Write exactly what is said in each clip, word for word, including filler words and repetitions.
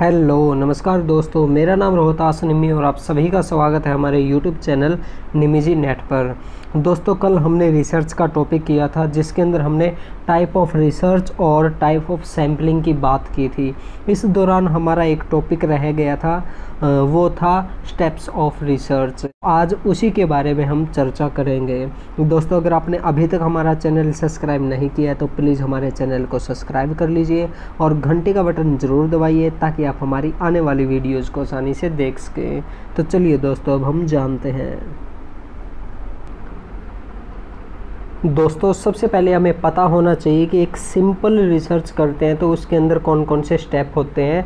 Hello नमस्कार दोस्तों, मेरा नाम रोहतास निमी और आप सभी का स्वागत है हमारे यूट्यूब चैनल निमी जी नेट पर। दोस्तों, कल हमने रिसर्च का टॉपिक किया था जिसके अंदर हमने टाइप ऑफ रिसर्च और टाइप ऑफ सैम्पलिंग की बात की थी। इस दौरान हमारा एक टॉपिक रह गया था, वो था स्टेप्स ऑफ रिसर्च। आज उसी के बारे में हम चर्चा करेंगे। दोस्तों, अगर आपने अभी तक हमारा चैनल सब्सक्राइब नहीं किया तो प्लीज़ हमारे चैनल को सब्सक्राइब कर लीजिए और घंटे का बटन ज़रूर दबाइए ताकि आप हमारी आने वाली वीडियोस को आसानी से देख सकें। तो चलिए दोस्तों, अब हम जानते हैं। दोस्तों, सबसे पहले हमें पता होना चाहिए कि एक सिंपल रिसर्च करते हैं तो उसके अंदर कौन कौन से स्टेप होते हैं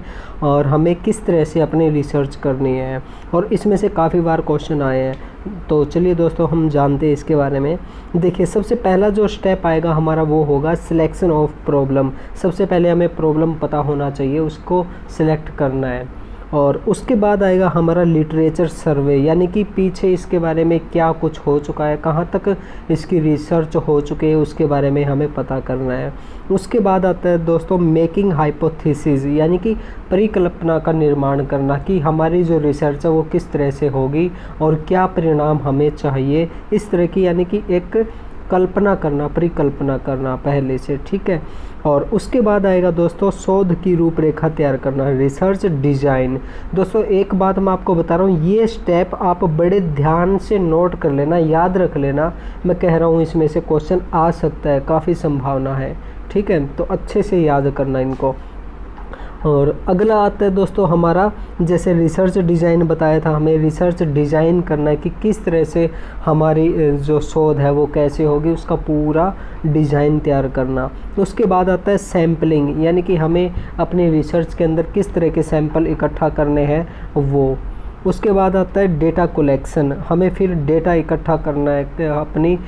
और हमें किस तरह से अपनी रिसर्च करनी है, और इसमें से काफ़ी बार क्वेश्चन आए हैं। तो चलिए दोस्तों, हम जानते हैं इसके बारे में। देखिए, सबसे पहला जो स्टेप आएगा हमारा वो होगा सिलेक्शन ऑफ प्रॉब्लम। सबसे पहले हमें प्रॉब्लम पता होना चाहिए, उसको सिलेक्ट करना है। और उसके बाद आएगा हमारा लिटरेचर सर्वे, यानी कि पीछे इसके बारे में क्या कुछ हो चुका है, कहाँ तक इसकी रिसर्च हो चुकी है, उसके बारे में हमें पता करना है। उसके बाद आता है दोस्तों मेकिंग हाइपोथेसिस, यानी कि परिकल्पना का निर्माण करना कि हमारी जो रिसर्च है वो किस तरह से होगी और क्या परिणाम हमें चाहिए। इस तरह की यानी कि एक कल्पना करना, परिकल्पना करना पहले से, ठीक है। और उसके बाद आएगा दोस्तों शोध की रूपरेखा तैयार करना, रिसर्च डिज़ाइन। दोस्तों, एक बात मैं आपको बता रहा हूँ, ये स्टेप आप बड़े ध्यान से नोट कर लेना, याद रख लेना। मैं कह रहा हूँ इसमें से क्वेश्चन आ सकता है, काफ़ी संभावना है, ठीक है। तो अच्छे से याद करना इनको। और अगला आता है दोस्तों हमारा, जैसे रिसर्च डिज़ाइन बताया था, हमें रिसर्च डिज़ाइन करना है कि किस तरह से हमारी जो शोध है वो कैसे होगी, उसका पूरा डिज़ाइन तैयार करना। तो उसके बाद आता है सैम्पलिंग, यानी कि हमें अपनी रिसर्च के अंदर किस तरह के सैंपल इकट्ठा करने हैं वो। उसके बाद आता है डेटा कलेक्शन, हमें फिर डेटा इकट्ठा करना है अपनी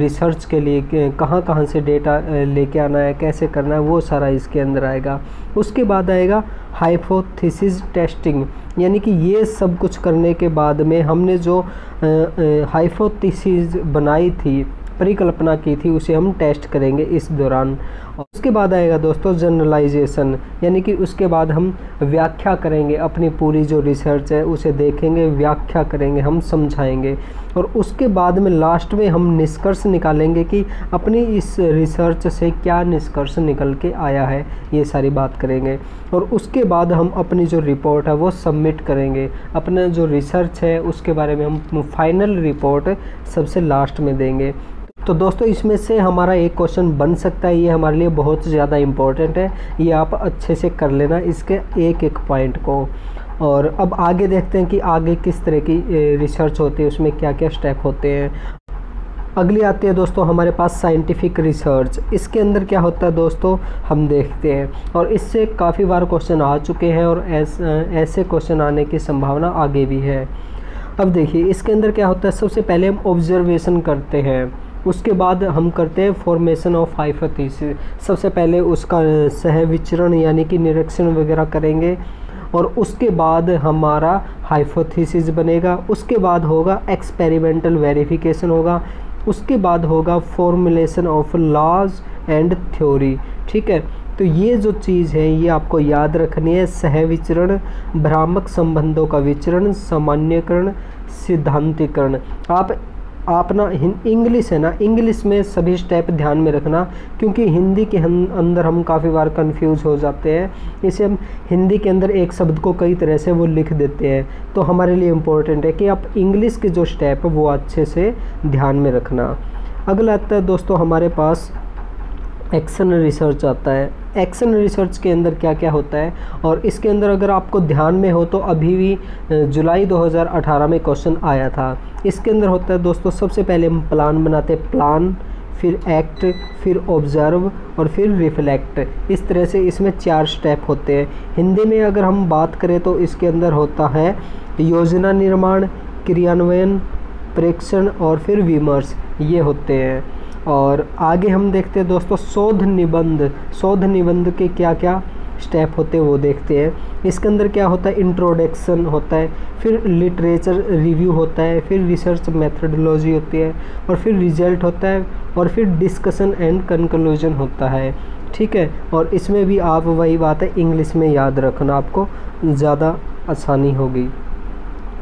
रिसर्च के लिए, कहाँ कहाँ से डेटा लेके आना है, कैसे करना है, वो सारा इसके अंदर आएगा। उसके बाद आएगा हाइपोथेसिस टेस्टिंग, यानी कि ये सब कुछ करने के बाद में हमने जो हाइपोथेसिस बनाई थी, परिकल्पना की थी, उसे हम टेस्ट करेंगे इस दौरान। उसके बाद आएगा दोस्तों जनरलाइजेशन, यानी कि उसके बाद हम व्याख्या करेंगे, अपनी पूरी जो रिसर्च है उसे देखेंगे, व्याख्या करेंगे, हम समझाएंगे। और उसके बाद में लास्ट में हम निष्कर्ष निकालेंगे कि अपनी इस रिसर्च से क्या निष्कर्ष निकल के आया है, ये सारी बात करेंगे। और उसके बाद हम अपनी जो रिपोर्ट है वो सबमिट करेंगे, अपना जो रिसर्च है उसके बारे में हम फाइनल रिपोर्ट सबसे लास्ट में देंगे। तो दोस्तों, इसमें से हमारा एक क्वेश्चन बन सकता है, ये हमारे लिए बहुत ज़्यादा इम्पोर्टेंट है, ये आप अच्छे से कर लेना इसके एक एक पॉइंट को। और अब आगे देखते हैं कि आगे किस तरह की रिसर्च होती है, उसमें क्या क्या स्टेप होते हैं। अगली आती है दोस्तों हमारे पास साइंटिफिक रिसर्च। इसके अंदर क्या होता है दोस्तों, हम देखते हैं, और इससे काफ़ी बार क्वेश्चन आ चुके हैं और ऐस, ऐसे क्वेश्चन आने की संभावना आगे भी है। अब देखिए, इसके अंदर क्या होता है, सबसे पहले हम ऑब्जर्वेशन करते हैं, उसके बाद हम करते हैं फॉर्मेशन ऑफ हाइपोथेसिस। सबसे पहले उसका सह विचरण यानी कि निरीक्षण वगैरह करेंगे, और उसके बाद हमारा हाइपोथेसिस बनेगा। उसके बाद होगा एक्सपेरिमेंटल वेरिफिकेशन होगा, उसके बाद होगा formulation of laws and theory, ठीक है। तो ये जो चीज़ है ये आपको याद रखनी है, सह विचरण, भ्रामक संबंधों का विचरण, सामान्यकरण, सिद्धांतिकरण। आप आप ना इंग्लिश है ना, इंग्लिश में सभी स्टेप ध्यान में रखना, क्योंकि हिंदी के अंदर हम काफ़ी बार कंफ्यूज हो जाते हैं। इसे हम हिंदी के अंदर एक शब्द को कई तरह से वो लिख देते हैं, तो हमारे लिए इम्पोर्टेंट है कि आप इंग्लिश के जो स्टेप है वो अच्छे से ध्यान में रखना। अगला आता है दोस्तों हमारे पास एक्शन रिसर्च आता है। एक्शन रिसर्च के अंदर क्या क्या होता है, और इसके अंदर अगर आपको ध्यान में हो तो अभी भी जुलाई दो हज़ार अठारह में क्वेश्चन आया था। इसके अंदर होता है दोस्तों, सबसे पहले हम प्लान बनाते हैं, प्लान, फिर एक्ट, फिर ऑब्जर्व और फिर रिफ्लेक्ट। इस तरह से इसमें चार स्टेप होते हैं। हिंदी में अगर हम बात करें तो इसके अंदर होता है योजना निर्माण, क्रियान्वयन, परीक्षण और फिर विमर्श, ये होते हैं। और आगे हम देखते हैं दोस्तों शोध निबंध। शोध निबंध के क्या क्या स्टेप होते हैं वो देखते हैं। इसके अंदर क्या होता है, इंट्रोडक्शन होता है, फिर लिटरेचर रिव्यू होता है, फिर रिसर्च मेथडोलॉजी होती है, और फिर रिजल्ट होता है, और फिर डिस्कशन एंड कंक्लूजन होता है, ठीक है। और इसमें भी आप वही बात है, इंग्लिश में याद रखना आपको ज़्यादा आसानी होगी।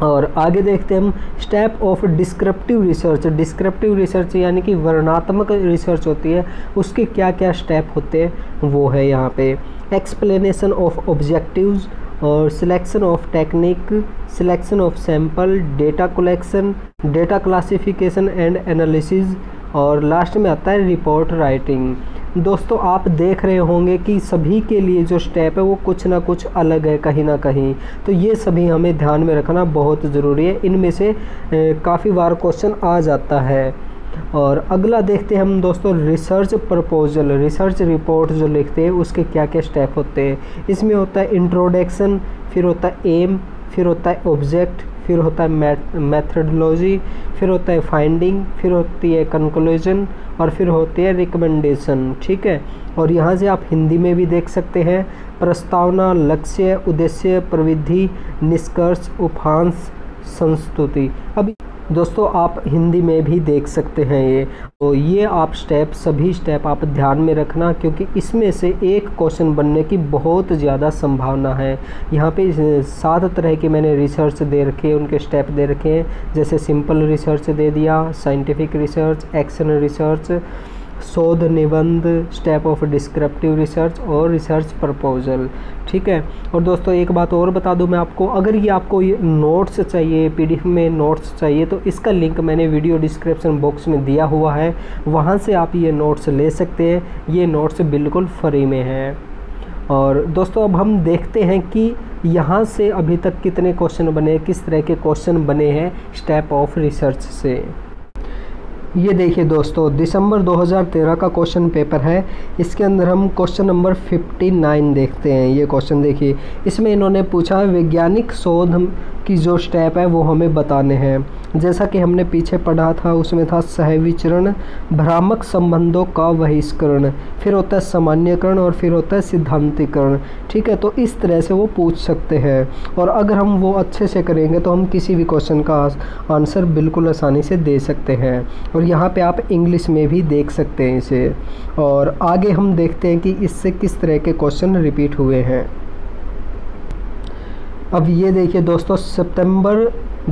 और आगे देखते हैं हम step of descriptive research. Descriptive research यानी कि वर्णनात्मक रिसर्च होती है, उसके क्या क्या स्टेप होते हैं वो है यहाँ पे एक्सप्लेनेशन ऑफ ऑब्जेक्टिव्स और selection of technique, selection of sample, data collection, data classification and analysis, और लास्ट में आता है रिपोर्ट राइटिंग। दोस्तों आप देख रहे होंगे कि सभी के लिए जो स्टेप है वो कुछ ना कुछ अलग है कहीं ना कहीं, तो ये सभी हमें ध्यान में रखना बहुत ज़रूरी है। इनमें से काफ़ी बार क्वेश्चन आ जाता है। और अगला देखते हैं हम दोस्तों रिसर्च प्रपोजल, रिसर्च रिपोर्ट जो लिखते हैं उसके क्या क्या स्टेप होते हैं। इसमें होता है इंट्रोडक्शन, फिर होता है एम, फिर होता है ऑब्जेक्ट, फिर होता है मेथडोलॉजी, फिर होता है फाइंडिंग, फिर होती है कंक्लूजन और फिर होती है रिकमेंडेशन, ठीक है। और यहाँ से आप हिंदी में भी देख सकते हैं प्रस्तावना, लक्ष्य, उद्देश्य, प्रविधि, निष्कर्ष, उपांश, संस्तुति। अब दोस्तों आप हिंदी में भी देख सकते हैं ये, तो ये आप स्टेप सभी स्टेप आप ध्यान में रखना क्योंकि इसमें से एक क्वेश्चन बनने की बहुत ज़्यादा संभावना है। यहाँ पे सात तरह के मैंने रिसर्च दे रखे हैं, उनके स्टेप दे रखे हैं, जैसे सिंपल रिसर्च दे दिया, साइंटिफिक रिसर्च, एक्शन रिसर्च, शोध निबंध, स्टेप ऑफ डिस्क्रिप्टिव रिसर्च और रिसर्च प्रपोजल, ठीक है। और दोस्तों एक बात और बता दूं मैं आपको, अगर ये आपको ये नोट्स चाहिए, पीडीएफ में नोट्स चाहिए, तो इसका लिंक मैंने वीडियो डिस्क्रिप्शन बॉक्स में दिया हुआ है, वहाँ से आप ये नोट्स ले सकते हैं। ये नोट्स बिल्कुल फ्री में हैं। और दोस्तों अब हम देखते हैं कि यहाँ से अभी तक कितने क्वेश्चन बने, किस तरह के क्वेश्चन बने हैं स्टेप ऑफ रिसर्च से। ये देखिए दोस्तों दिसंबर दो हज़ार तेरह का क्वेश्चन पेपर है, इसके अंदर हम क्वेश्चन नंबर उनसठ देखते हैं। ये क्वेश्चन देखिए, इसमें इन्होंने पूछा वैज्ञानिक शोध की जो स्टेप है वो हमें बताने हैं। जैसा कि हमने पीछे पढ़ा था उसमें था सहविचरण, भ्रामक संबंधों का बहिष्करण, फिर होता है सामान्यकरण और फिर होता है सिद्धांतिकरण, ठीक है। तो इस तरह से वो पूछ सकते हैं और अगर हम वो अच्छे से करेंगे तो हम किसी भी क्वेश्चन का आंसर बिल्कुल आसानी से दे सकते हैं। और यहाँ पे आप इंग्लिश में भी देख सकते हैं इसे। और आगे हम देखते हैं कि इससे किस तरह के क्वेश्चन रिपीट हुए हैं। अब ये देखिए दोस्तों सितंबर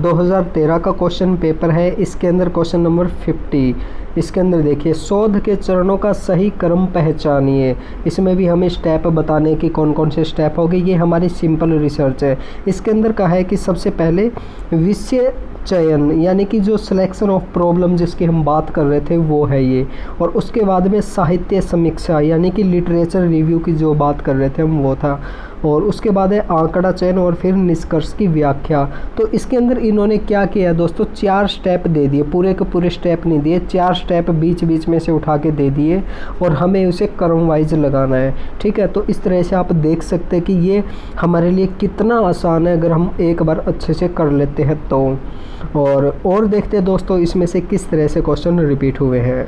दो हज़ार तेरह का क्वेश्चन पेपर है, इसके अंदर क्वेश्चन नंबर पचास, इसके अंदर देखिए शोध के चरणों का सही क्रम पहचानिए। इसमें भी हमें स्टेप बताने की कौन कौन से स्टेप हो गए। ये हमारी सिंपल रिसर्च है, इसके अंदर कहा है कि सबसे पहले विषय चयन यानी कि जो सिलेक्शन ऑफ प्रॉब्लम जिसकी हम बात कर रहे थे वो है ये, और उसके बाद में साहित्य समीक्षा यानी कि लिटरेचर रिव्यू की जो बात कर रहे थे हम वो था, और उसके बाद है आंकड़ा चयन और फिर निष्कर्ष की व्याख्या। तो इसके अंदर इन्होंने क्या किया दोस्तों, चार स्टेप दे दिए, पूरे के पूरे स्टेप नहीं दिए, चार स्टेप बीच बीच में से उठा के दे दिए और हमें उसे क्रम वाइज लगाना है, ठीक है। तो इस तरह से आप देख सकते हैं कि ये हमारे लिए कितना आसान है अगर हम एक बार अच्छे से कर लेते हैं तो। और और देखते हैं दोस्तों इसमें से किस तरह से क्वेश्चन रिपीट हुए हैं।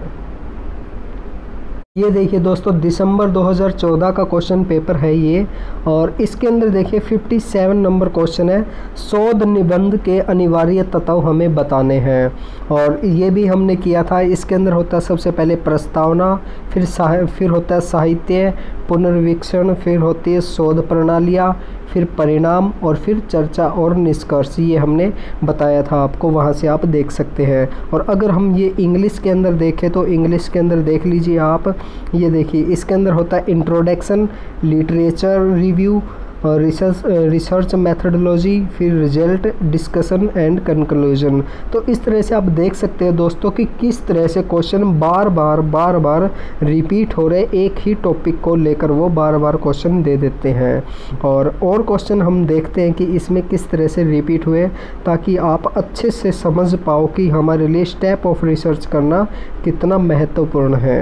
ये देखिए दोस्तों दिसंबर दो हज़ार चौदह का क्वेश्चन पेपर है ये, और इसके अंदर देखिए सत्तावन नंबर क्वेश्चन है, शोध निबंध के अनिवार्य तत्व हमें बताने हैं। और ये भी हमने किया था, इसके अंदर होता है सबसे पहले प्रस्तावना, फिर साह फिर होता है साहित्य पुनर्वीक्षण, फिर होती है शोध प्रणालियाँ, फिर परिणाम और फिर चर्चा और निष्कर्ष। ये हमने बताया था आपको, वहाँ से आप देख सकते हैं। और अगर हम ये इंग्लिश के अंदर देखें तो इंग्लिश के अंदर देख लीजिए आप, ये देखिए इसके अंदर होता है introduction, literature review, research research methodology, फिर रिजल्ट, डिस्कशन एंड कंक्लूजन। तो इस तरह से आप देख सकते हैं दोस्तों कि किस तरह से क्वेश्चन बार बार बार बार रिपीट हो रहे, एक ही टॉपिक को लेकर वो बार बार क्वेश्चन दे देते हैं। और और क्वेश्चन हम देखते हैं कि इसमें किस तरह से रिपीट हुए, ताकि आप अच्छे से समझ पाओ कि हमारे लिए स्टेप ऑफ रिसर्च करना कितना महत्वपूर्ण है।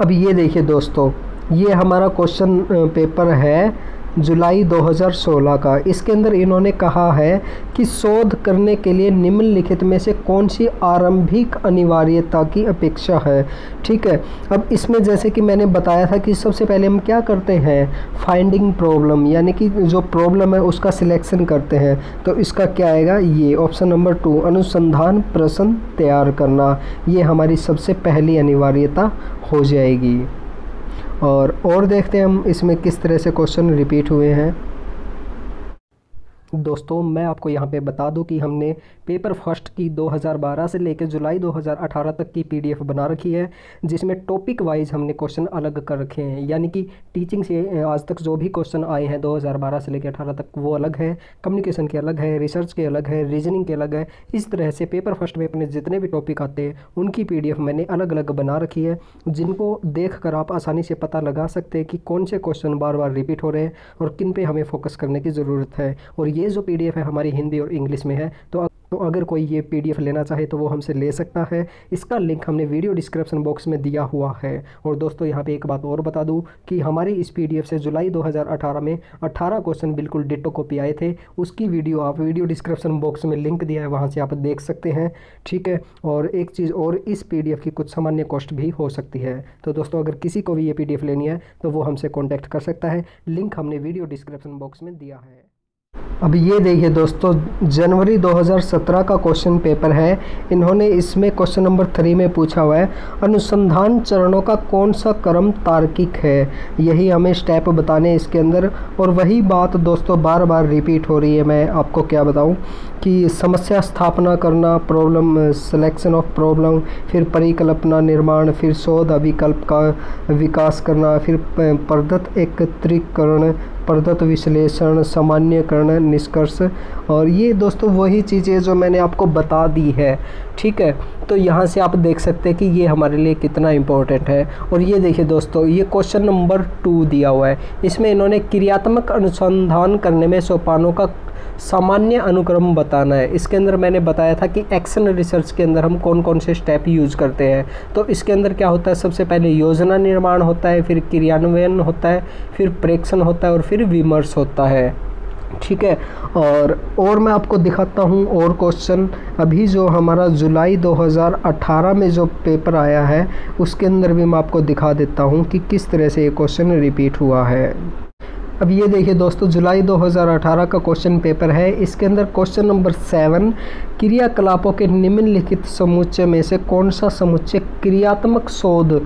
अब ये देखिए दोस्तों ये हमारा क्वेश्चन पेपर है जुलाई दो हज़ार सोलह का, इसके अंदर इन्होंने कहा है कि शोध करने के लिए निम्नलिखित में से कौन सी आरंभिक अनिवार्यता की अपेक्षा है, ठीक है। अब इसमें जैसे कि मैंने बताया था कि सबसे पहले हम क्या करते हैं, फाइंडिंग प्रॉब्लम यानी कि जो प्रॉब्लम है उसका सिलेक्शन करते हैं। तो इसका क्या आएगा, ये ऑप्शन नंबर टू, अनुसंधान प्रश्न तैयार करना, ये हमारी सबसे पहली अनिवार्यता हो जाएगी। और और देखते हैं हम इसमें किस तरह से क्वेश्चन रिपीट हुए हैं। दोस्तों मैं आपको यहाँ पे बता दूँ कि हमने पेपर फर्स्ट की दो हज़ार बारह से लेकर जुलाई दो हज़ार अठारह तक की पीडीएफ बना रखी है, जिसमें टॉपिक वाइज हमने क्वेश्चन अलग कर रखे हैं। यानी कि टीचिंग से आज तक जो भी क्वेश्चन आए हैं दो हज़ार बारह से लेकर अठारह तक वो अलग है, कम्युनिकेशन के अलग है, रिसर्च के अलग है, रीजनिंग के अलग है। इस तरह से पेपर फर्स्ट में अपने जितने भी टॉपिक आते हैं उनकी पीडीएफ मैंने अलग अलग बना रखी है, जिनको देख कर आप आसानी से पता लगा सकते हैं कि कौन से क्वेश्चन बार बार रिपीट हो रहे हैं और किन पे हमें फोकस करने की ज़रूरत है। और ये जो पीडीएफ है हमारी हिंदी और इंग्लिश में है, तो तो अगर कोई ये पीडीएफ लेना चाहे तो वो हमसे ले सकता है। इसका लिंक हमने वीडियो डिस्क्रिप्शन बॉक्स में दिया हुआ है। और दोस्तों यहाँ पे एक बात और बता दूँ कि हमारे इस पीडीएफ से जुलाई दो हज़ार अठारह में अठारह क्वेश्चन बिल्कुल डिटो कॉपी आए थे। उसकी वीडियो आप वीडियो डिस्क्रिप्शन बॉक्स में लिंक दिया है, वहाँ से आप देख सकते हैं, ठीक है। और एक चीज़ और, इस पीडीएफ की कुछ सामान्य कॉस्ट भी हो सकती है। तो दोस्तों अगर किसी को भी ये पीडीएफ लेनी है तो वो हमसे कॉन्टैक्ट कर सकता है, लिंक हमने वीडियो डिस्क्रिप्शन बॉक्स में दिया है। अब ये देखिए दोस्तों, जनवरी दो हज़ार सत्रह का क्वेश्चन पेपर है। इन्होंने इसमें क्वेश्चन नंबर थ्री में पूछा हुआ है, अनुसंधान चरणों का कौन सा क्रम तार्किक है, यही हमें स्टेप बताने इसके अंदर। और वही बात दोस्तों बार बार रिपीट हो रही है। मैं आपको क्या बताऊं कि समस्या स्थापना करना, प्रॉब्लम सिलेक्शन ऑफ प्रॉब्लम, फिर परिकल्पना निर्माण, फिर शोध अभिकल्प का विकास करना, फिर पद्धत एकत्रीकरण, पद्धत विश्लेषण, सामान्यकरण, निष्कर्ष। और ये दोस्तों वही चीज़ें जो मैंने आपको बता दी है, ठीक है। तो यहाँ से आप देख सकते हैं कि ये हमारे लिए कितना इम्पोर्टेंट है। और ये देखिए दोस्तों, ये क्वेश्चन नंबर टू दिया हुआ है। इसमें इन्होंने क्रियात्मक अनुसंधान करने में सोपानों का सामान्य अनुक्रम बताना है। इसके अंदर मैंने बताया था कि एक्शन रिसर्च के अंदर हम कौन कौन से स्टेप यूज़ करते हैं। तो इसके अंदर क्या होता है, सबसे पहले योजना निर्माण होता है, फिर क्रियान्वयन होता है, फिर प्रेक्षण होता है और फिर विमर्श होता है, ठीक है। और और मैं आपको दिखाता हूँ और क्वेश्चन। अभी जो हमारा जुलाई दो हज़ार अठारह में जो पेपर आया है उसके अंदर भी मैं आपको दिखा देता हूँ कि किस तरह से ये क्वेश्चन रिपीट हुआ है। अब ये देखिए दोस्तों, जुलाई दो हज़ार अठारह का क्वेश्चन पेपर है। इसके अंदर क्वेश्चन नंबर सेवन, क्रियाकलापों के निम्नलिखित समुच्चय में से कौन सा समुच्चय क्रियात्मक शोध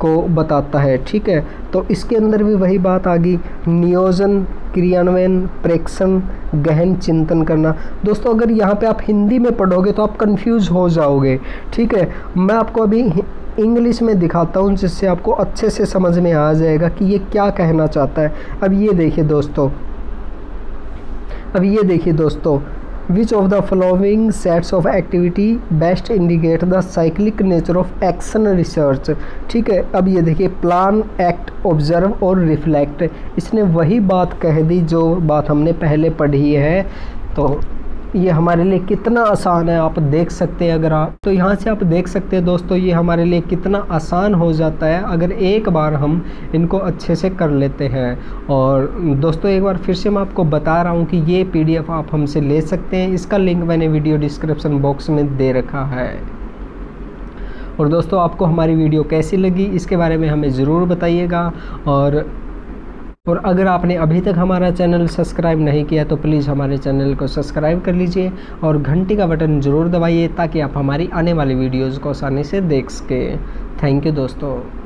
को बताता है, ठीक है। तो इसके अंदर भी वही बात आ गई, नियोजन, क्रियान्वयन, प्रेक्षण, गहन चिंतन करना। दोस्तों अगर यहाँ पे आप हिंदी में पढ़ोगे तो आप कंफ्यूज हो जाओगे, ठीक है। मैं आपको अभी इंग्लिश में दिखाता हूँ जिससे आपको अच्छे से समझ में आ जाएगा कि ये क्या कहना चाहता है। अब ये देखिए दोस्तों, अब ये देखिए दोस्तों, which of the following sets of activity best indicate the cyclic nature of action research, ठीक है। अब ये देखिए, प्लान, एक्ट, ऑब्जर्व और रिफ्लेक्ट। इसने वही बात कह दी जो बात हमने पहले पढ़ी है। तो ये हमारे लिए कितना आसान है आप देख सकते हैं। अगर आप तो यहाँ से आप देख सकते हैं दोस्तों, ये हमारे लिए कितना आसान हो जाता है अगर एक बार हम इनको अच्छे से कर लेते हैं। और दोस्तों एक बार फिर से मैं आपको बता रहा हूँ कि ये पीडीएफ आप हमसे ले सकते हैं। इसका लिंक मैंने वीडियो डिस्क्रिप्शन बॉक्स में दे रखा है। और दोस्तों आपको हमारी वीडियो कैसी लगी इसके बारे में हमें ज़रूर बताइएगा। और और अगर आपने अभी तक हमारा चैनल सब्सक्राइब नहीं किया तो प्लीज़ हमारे चैनल को सब्सक्राइब कर लीजिए और घंटी का बटन ज़रूर दबाइए ताकि आप हमारी आने वाली वीडियोज़ को आसानी से देख सकें। थैंक यू दोस्तों।